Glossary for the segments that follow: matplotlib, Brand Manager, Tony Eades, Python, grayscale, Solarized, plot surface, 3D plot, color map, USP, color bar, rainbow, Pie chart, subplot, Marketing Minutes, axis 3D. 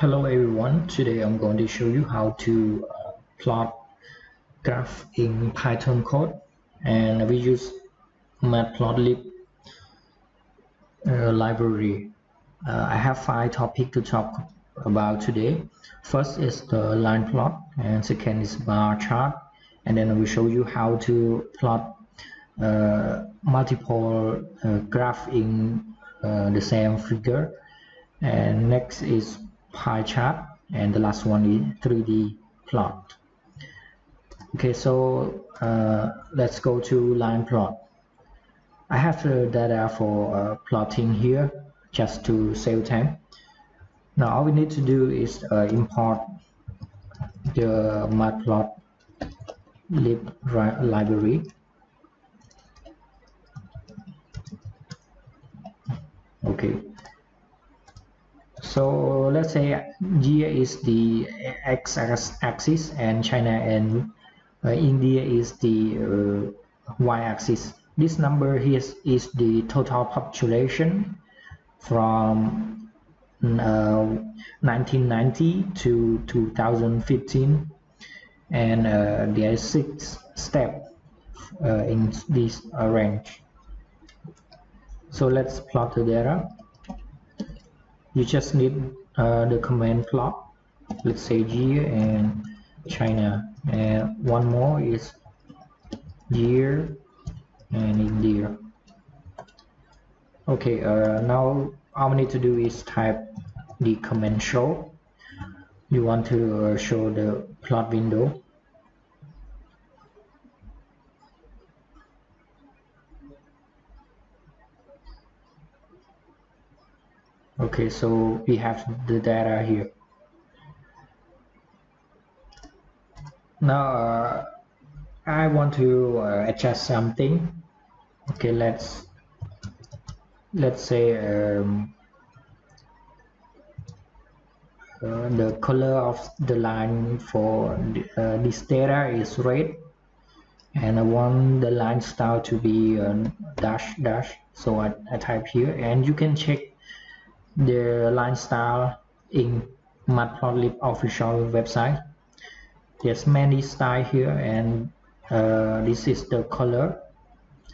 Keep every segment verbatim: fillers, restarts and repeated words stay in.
Hello everyone, today I'm going to show you how to uh, plot graph in Python code, and we use matplotlib uh, library. Uh, I have five topics to talk about today. First is the line plot, and second is bar chart, and then I will show you how to plot uh, multiple uh, graph in uh, the same figure, and next is pie chart, and the last one is three D plot. Okay, so uh, let's go to line plot. I have the data for uh, plotting here just to save time. Now all we need to do is uh, import the matplotlib library. Okay. So let's say here is the x-axis and China and uh, India is the uh, y-axis. This number here is, is the total population from uh, nineteen ninety to two thousand fifteen, and uh, there is six steps uh, in this uh, range. So let's plot the data. You just need uh, the command plot, let's say here and China, and one more is here and India. Okay, uh, now all we need to do is type the command show. You want to uh, show the plot window. Okay, so we have the data here. Now uh, I want to uh, adjust something. Okay, let's let's say um, uh, the color of the line for uh, this data is red, and I want the line style to be uh, dash dash. So I, I type here, and you can check the line style in matplotlib official website. There's many style here, and uh, this is the color.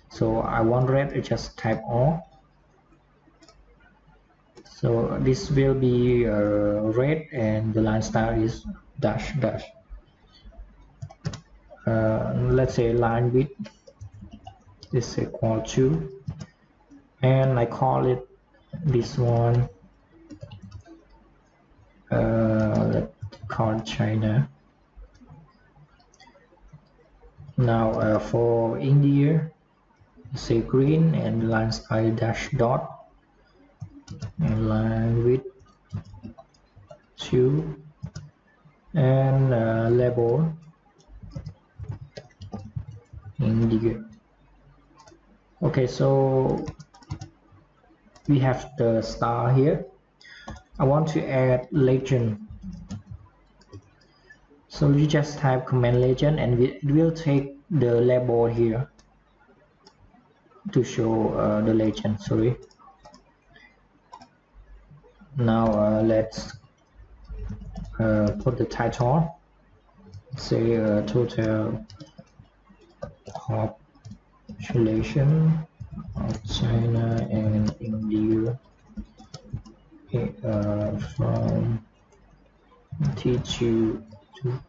So I want red, I just type all. So this will be uh, red, and the line style is dash dash. Uh, let's say line width is equal to, and I call it this one, uh, let's call China. Now uh, for India, say green, and line style dash dot, and line width two, and uh, label India. Okay, so we have the star here. I want to add legend, so you just type command legend, and we will take the label here to show uh, the legend. Sorry. Now uh, let's uh, put the title. Say uh, total population of China and India uh, from T two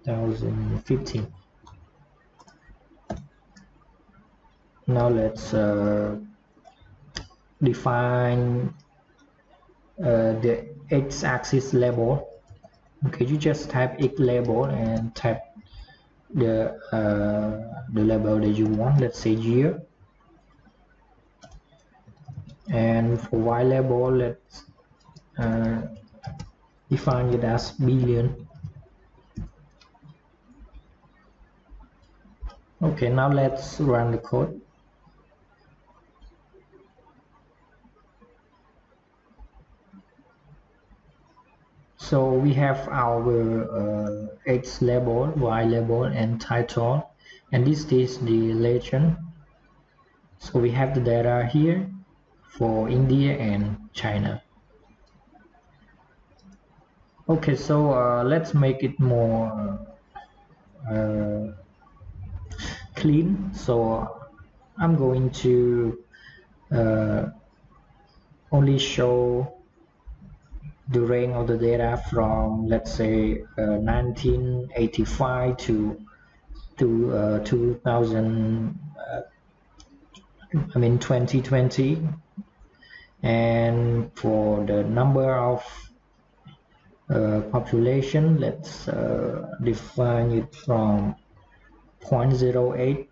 twenty fifteen. Now let's uh, define uh, the x-axis label. Okay, you just type x label and type the uh, the label that you want. Let's say here. And for y label, let's uh, define it as billion. Okay, now let's run the code. So we have our uh, x label, y label, and title, and this is the legend. So we have the data here for India and China. Okay, so uh, let's make it more uh, clean. So I'm going to uh, only show the range of the data from, let's say, uh, nineteen eighty-five to to uh, two thousand. Uh, I mean twenty twenty, and for the number of uh, population, let's uh, define it from zero point zero eight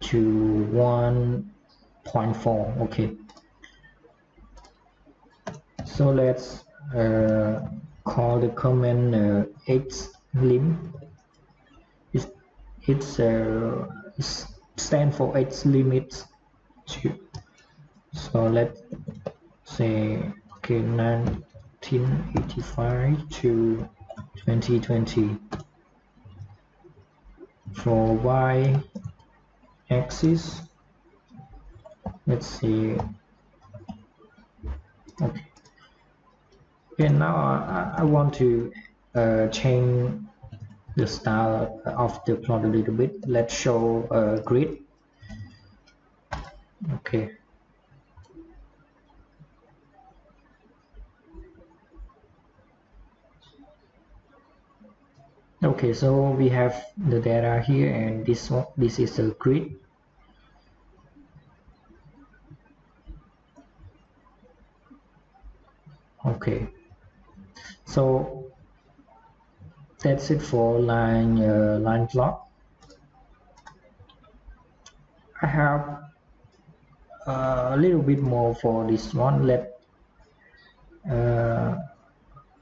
to one point four. Okay. So let's uh, call the command uh, xlim. It's, it's, uh, it's stand for x limits two. So let's say, okay, nineteen eighty-five to twenty twenty. For y axis, let's see. Okay. And now I, I want to uh, change the style of the plot a little bit. Let's show a grid. Okay. Okay, so we have the data here, and this one, this is a grid. Okay. So that's it for line uh, line plot. I have uh, a little bit more for this one. Let uh,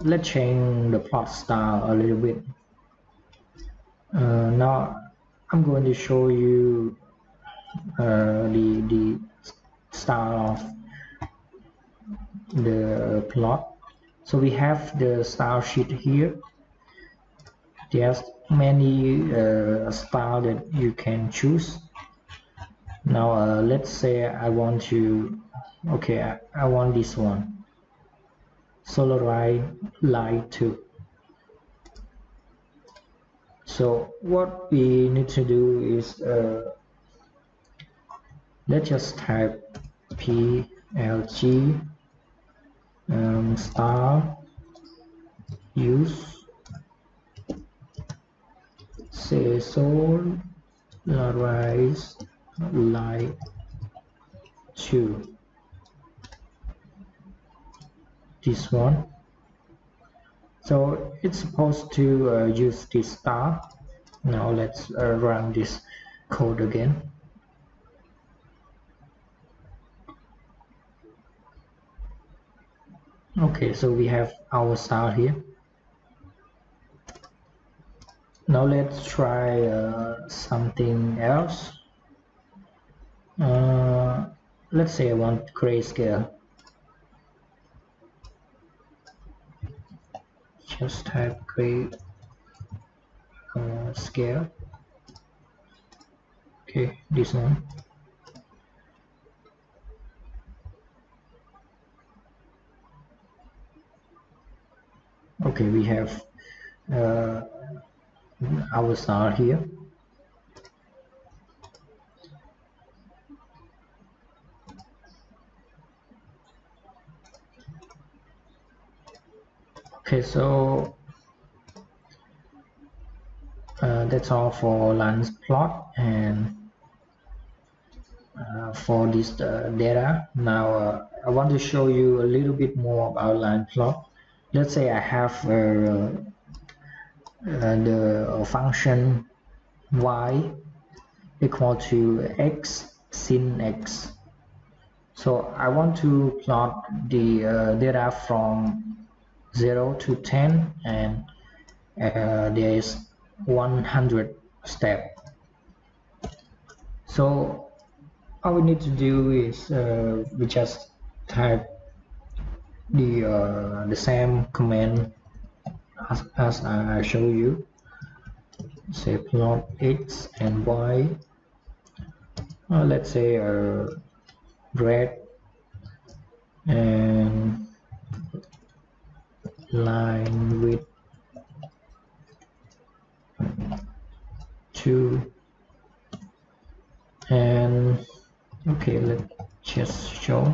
let's change the plot style a little bit. Uh, now I'm going to show you uh, the the style of the plot. So we have the style sheet here. There's many uh, style that you can choose. Now uh, let's say I want to, okay, I, I want this one, Solarized Light two. So what we need to do is, uh, let's just type P L G um, style use say Solarized Light two, this one. So it's supposed to uh, use this star. Now let's uh, run this code again. Okay, so we have our star here. Now let's try uh, something else. Uh, let's say I want grayscale. Just type gray uh, scale. Okay, this one. Okay, we have uh, our star here. Okay, so uh, that's all for line plot and uh, for this uh, data. Now uh, I want to show you a little bit more about line plot. Let's say I have uh, Uh, the function y equal to x sin x. So I want to plot the uh, data from zero to ten, and uh, there is one hundred step. So all we need to do is uh, we just type the uh, the same command As, as I show you, say plot x and y. Uh, let's say uh, red and line width two, and okay, let's just show.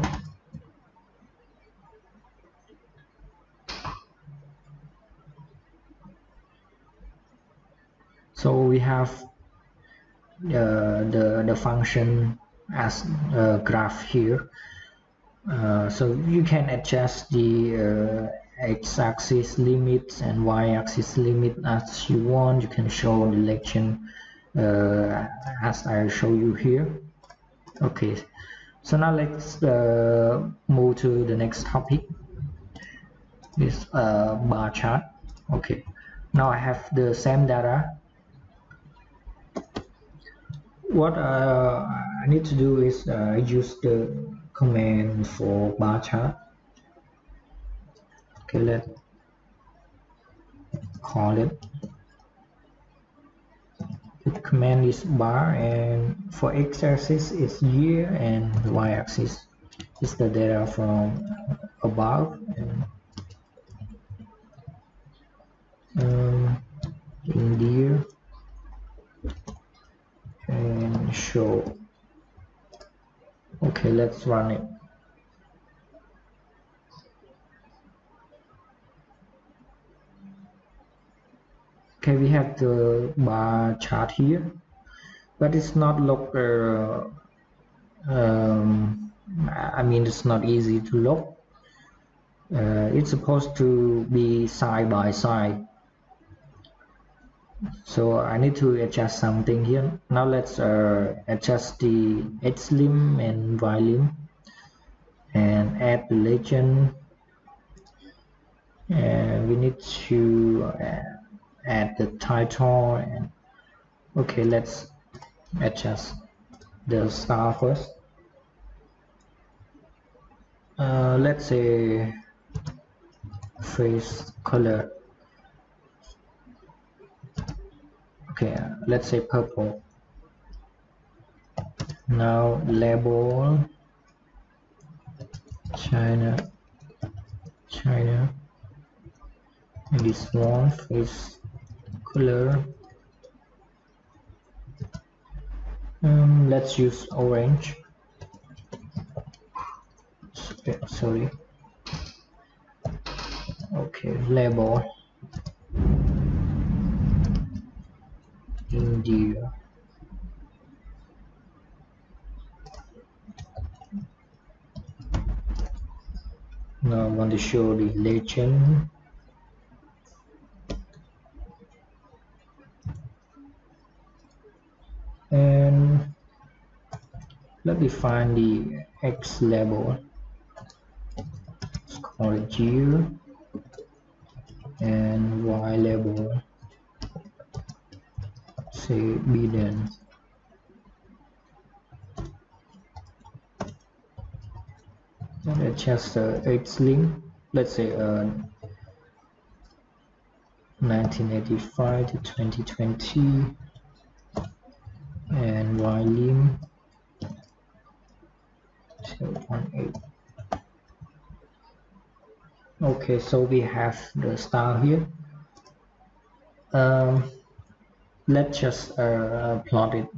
So we have uh, the the function as a graph here. Uh, so you can adjust the uh, x-axis limits and y-axis limit as you want. You can show the direction uh, as I show you here. Okay, so now let's uh, move to the next topic. This uh, bar chart. Okay, now I have the same data. What uh, I need to do is uh, use the command for bar chart. Okay, let's call it. The command is bar, and for x-axis is year, and the y-axis is the data from above. And, um, in the year, and show. Okay, let's run it. Okay, we have the bar chart here, but it's not log. Uh, um, I mean, it's not easy to log. Uh, it's supposed to be side by side. So I need to adjust something here. Now let's uh, adjust the X limb and Y limb, and add the legend. And we need to add the title. And okay, let's adjust the star first. Uh, let's say face color. Okay, let's say purple. Now label China, China, and this one is color. Um, let's use orange. Sorry. Okay, label. India. Now I want to show the legend. And let's define the X label. Let's call it year, and Y label. Say Biden. And adjust the uh, X link. Let's say uh, nineteen eighty-five to twenty twenty, and Y limb zero point eight. Okay, so we have the star here. Um, Let's just uh, plot it.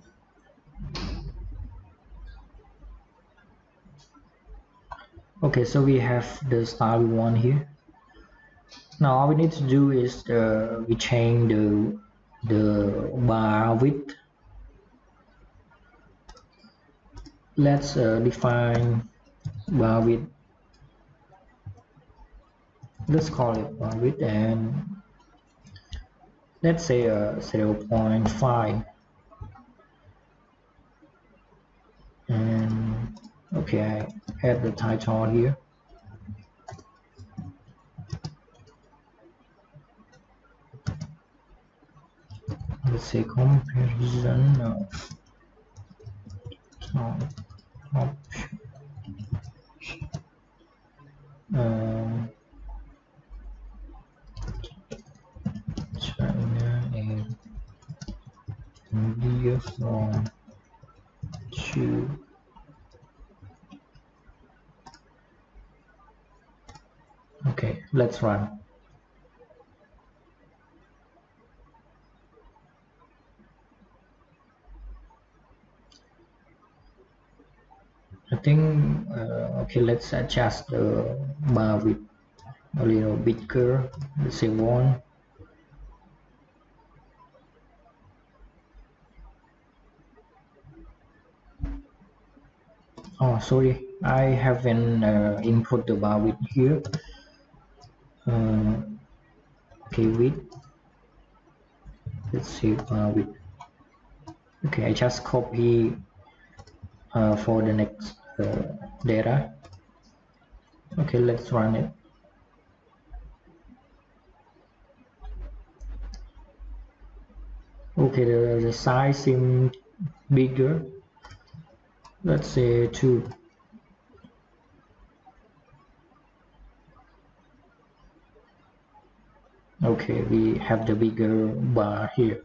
Okay, so we have the star we want here. Now all we need to do is uh, we change the the bar width. Let's uh, define bar width. Let's call it bar width, and let's say uh, zero point five, and okay, I add the title here. Let's say comparison of top option. Uh, India from two. Okay, let's run. I think uh, okay, let's adjust the bar with a little bigger, the same one. Oh, sorry, I haven't uh, input the bar width here. Uh, okay, width. Let's see bar width. Okay, I just copy uh, for the next uh, data. Okay, let's run it. Okay, the, the size seems bigger. Let's say two. Okay, we have the bigger bar here.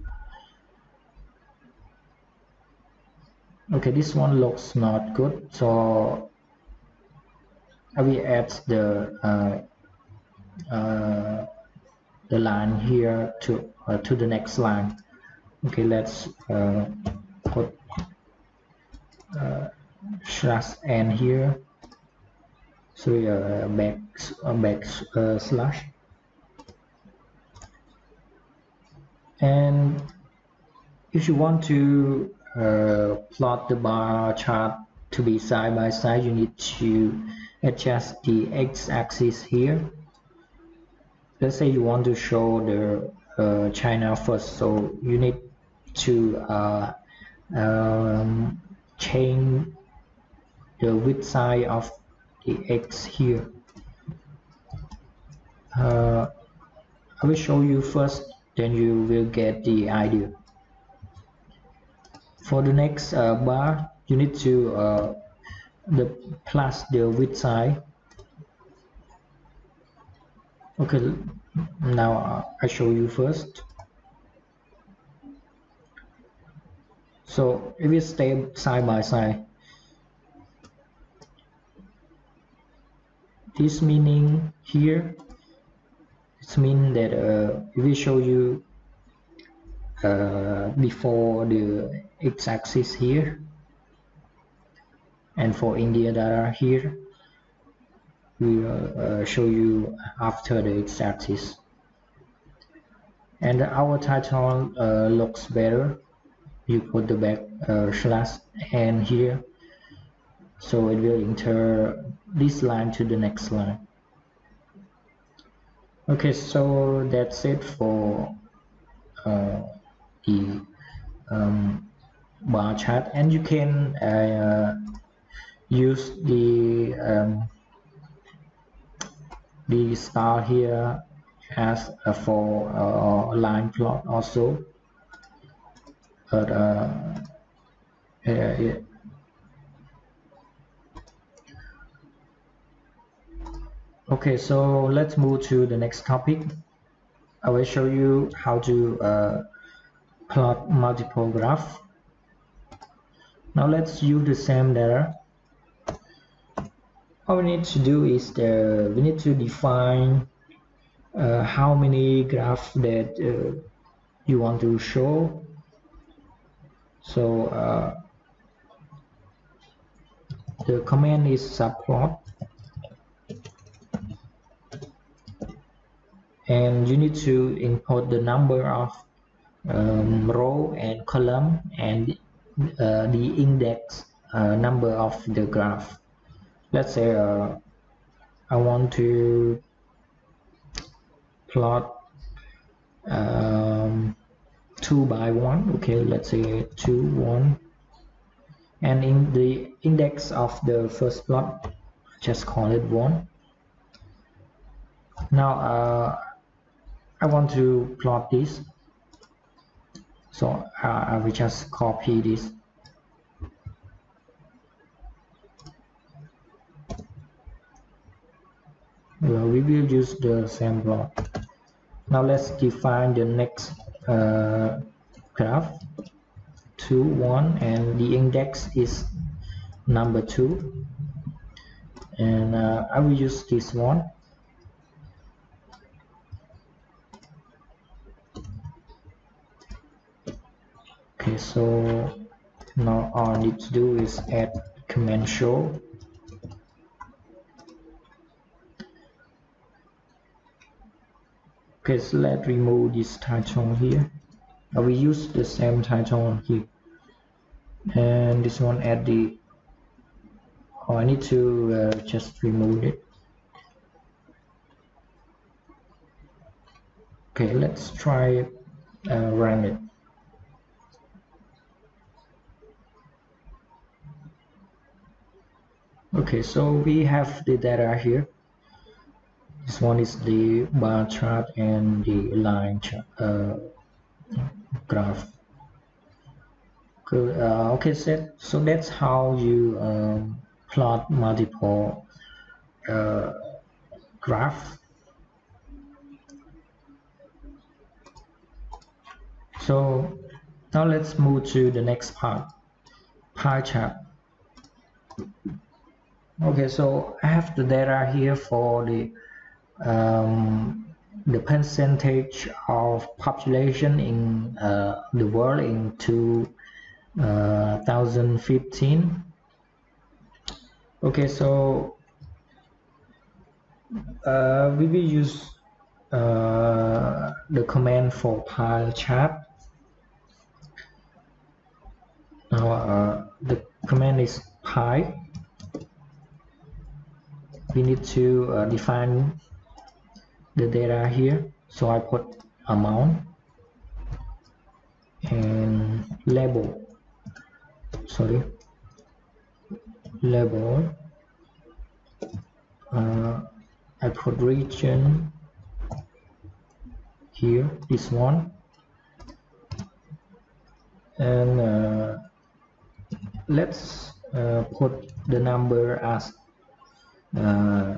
Okay, this one looks not good, so I will add the uh, uh, the line here to uh, to the next line. Okay, let's uh, put uh slash n here, so uh, back uh, back uh, slash, and if you want to uh, plot the bar chart to be side by side, you need to adjust the x-axis here. Let's say you want to show the uh, China first, so you need to uh, um, change the width side of the X here. Uh, I will show you first, then you will get the idea. For the next uh, bar, you need to uh, the plus the width side. Okay, now I show you first. So it will stay side by side. This meaning here, it means that uh, it will show you uh, before the x-axis here, and for India data here, we will uh, show you after the x-axis. And our title uh, looks better. You put the back uh, slash and here, so it will enter this line to the next line. Okay, so that's it for uh, the um, bar chart, and you can uh, use the um, the star here as uh, for uh, line plot also. But uh, yeah, yeah. Okay, so let's move to the next topic. I will show you how to uh, plot multiple graphs. Now let's use the same data. All we need to do is the, we need to define uh, how many graphs that uh, you want to show. So uh, the command is subplot, and you need to import the number of um, row and column and uh, the index uh, number of the graph. Let's say uh, I want to plot um, two by one. Okay, let's say two, one, and in the index of the first plot, just call it one. Now uh, I want to plot this, so uh, I will just copy this. Well, we will use the same plot. Now let's define the next Uh, graph, two, one, and the index is number two, and uh, I will use this one. Okay, so now all I need to do is add command show. Okay, so let's remove this title here. I will use the same title here, and this one at the. Oh, I need to uh, just remove it. Okay, let's try uh, run it. Okay, so we have the data here. This one is the bar chart and the line chart, uh, graph. Okay, uh, okay, so, so that's how you uh, plot multiple uh, graph. So now let's move to the next part, pie chart. Okay, so I have the data here for the um, the percentage of population in uh, the world in two thousand fifteen. Okay, so uh, we will use uh, the command for pie chart. Now uh, the command is pie. We need to uh, define the data here, so I put amount and label, sorry, label, uh, I put region here, this one, and uh, let's uh, put the number as Uh,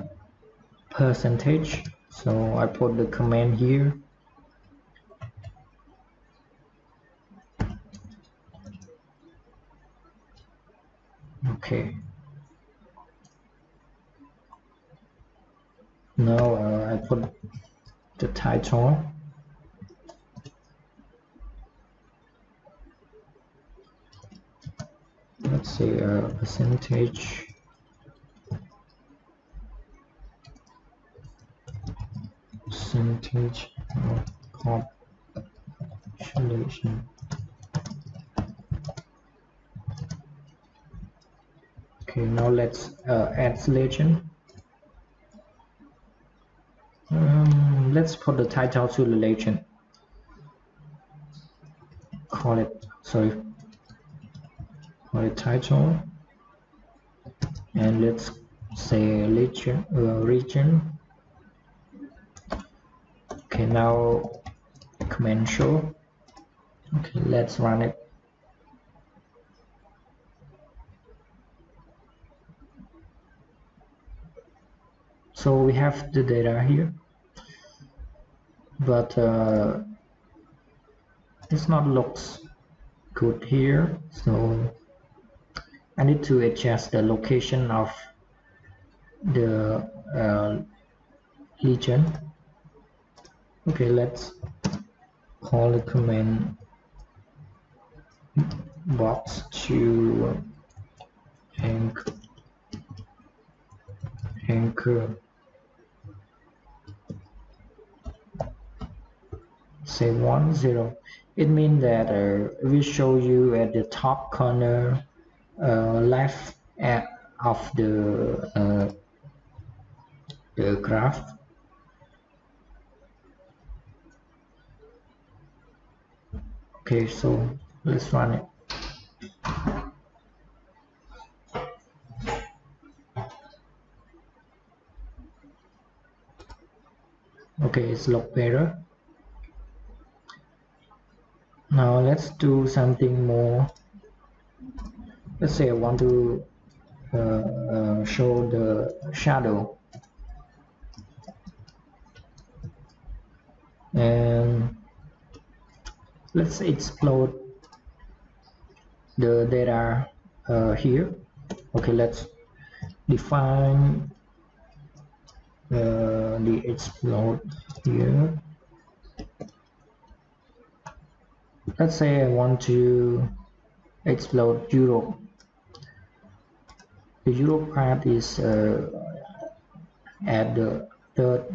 percentage, so I put the command here, okay. Now uh, I put the title, let's say uh, percentage. Percentage of population. Okay, now let's uh, add legend. Um, let's put the title to the legend. Call it, sorry, call it title, and let's say legend uh, region. Okay, now command show. Okay, let's run it. So we have the data here, but uh, it's not looks good here. So I need to adjust the location of the uh, region. Okay, let's call the command box to anchor, anchor say one zero. It means that uh, we show you at the top corner uh, left at, of the uh, the graph. Okay, so let's run it. Okay, it's looked better. Now let's do something more. Let's say I want to uh, uh, show the shadow, and let's explode the data uh, here. Okay, let's define uh, the explode here. Let's say I want to explode Europe. The Europe part is uh, at the third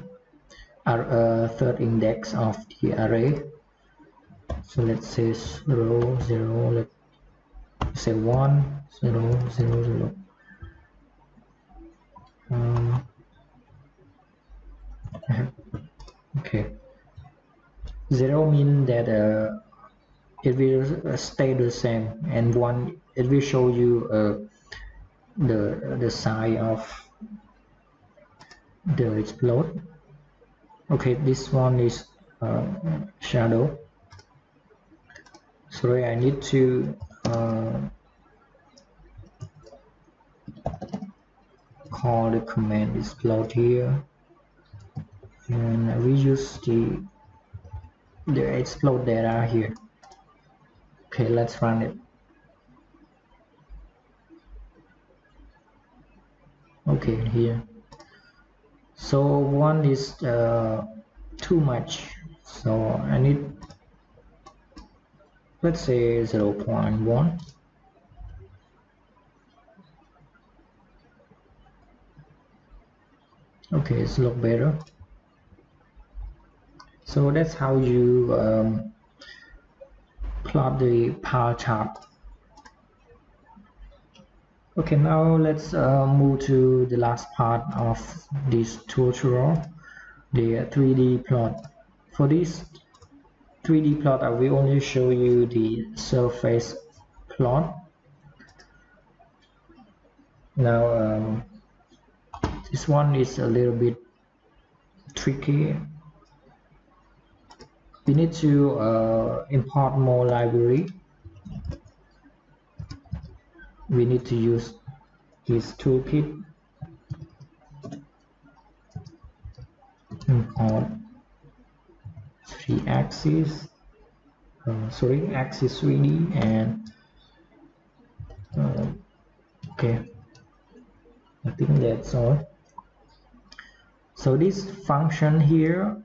are a third index of the array. So let's say zero, zero, let's say one, zero, zero, zero. Um, okay. Zero means that uh, it will stay the same, and one it will show you uh, the the size of the plot. Okay, this one is uh, shadow. Sorry, I need to uh, call the command is plot here, and reuse the the explode data here. Okay, let's run it. Okay, here. So one is uh, too much. So I need, let's say zero point one. Okay, it's a lot better. So that's how you um, plot the pie chart. Okay, now let's uh, move to the last part of this tutorial, the three D plot. For this three D plot, I will only show you the surface plot. Now, um, this one is a little bit tricky. We need to uh, import more library. We need to use this toolkit. Import three axis, uh, sorry, axis three D and uh, okay. I think that's all. So this function here.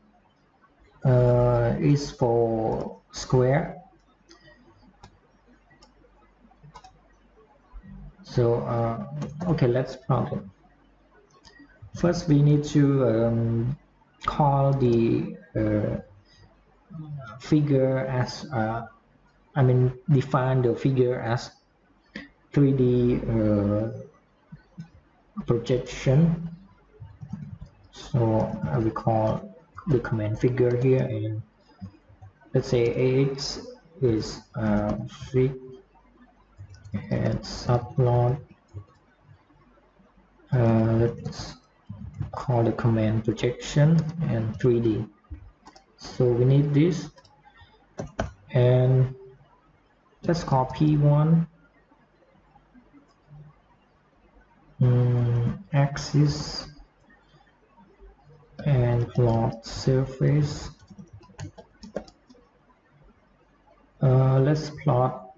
Uh, is for square. So uh, okay, let's plot it. First, we need to um, call the uh, figure as uh, I mean define the figure as three D uh, projection. So I will call the command figure here, and let's say ax is uh, fig and subplot. Uh, let's call the command projection and three D. So we need this, and let's call P one mm, axis and plot surface. Uh, let's plot.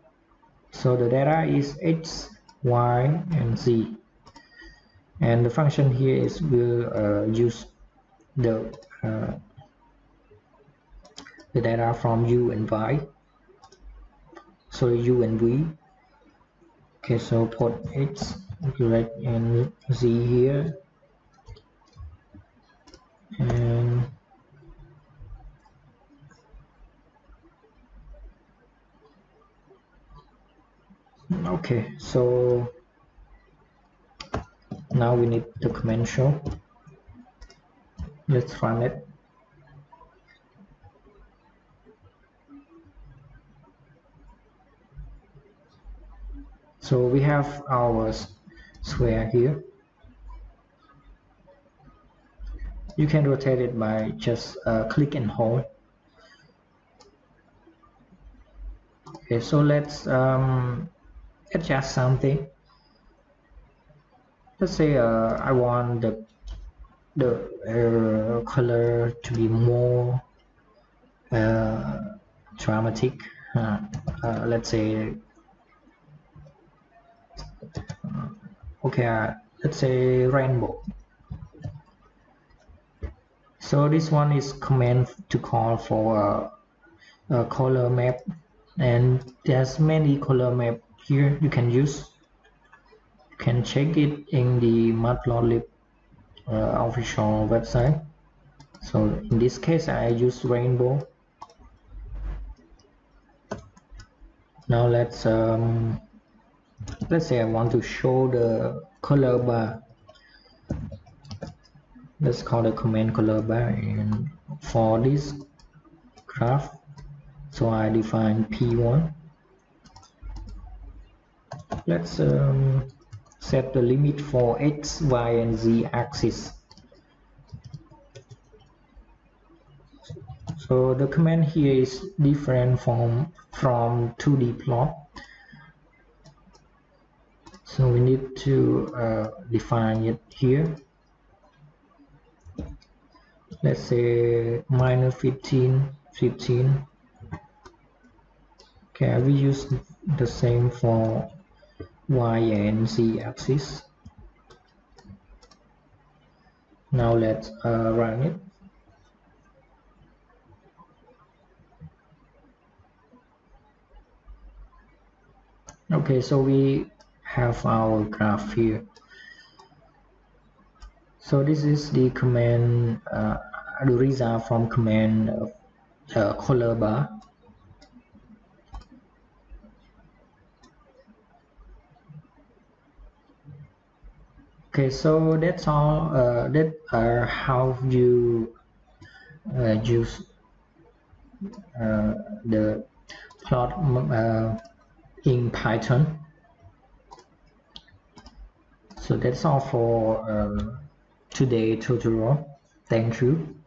So the data is x, y, and z, and the function here is will uh, use the uh, the data from u and y. So u and v. Okay, so put x, y, and z here. And okay, so now we need the command show. Let's run it. So we have our square here. You can rotate it by just uh, click and hold. Okay, so let's um, adjust something. Let's say uh, I want the the uh, color to be more uh, dramatic. Uh, uh, let's say okay. Uh, let's say rainbow. So this one is command to call for a, a color map, and there's many color map here you can use. You can check it in the matplotlib uh, official website. So in this case I use rainbow. Now let's um, let's say I want to show the color bar. Let's call the command color bar, and for this graph, so I define P one. Let's um, set the limit for X, Y, and Z axis. So the command here is different from from two D plot. So we need to uh, define it here. Let's say minus fifteen, fifteen. Okay, we use the same for Y and Z axis. Now let's uh, run it. Okay, so we have our graph here. So this is the command, uh, the result from command uh, color bar. Okay, so that's all. Uh, that are how you uh, use uh, the plot uh, in Python. So that's all for uh, today's tutorial. Thank you.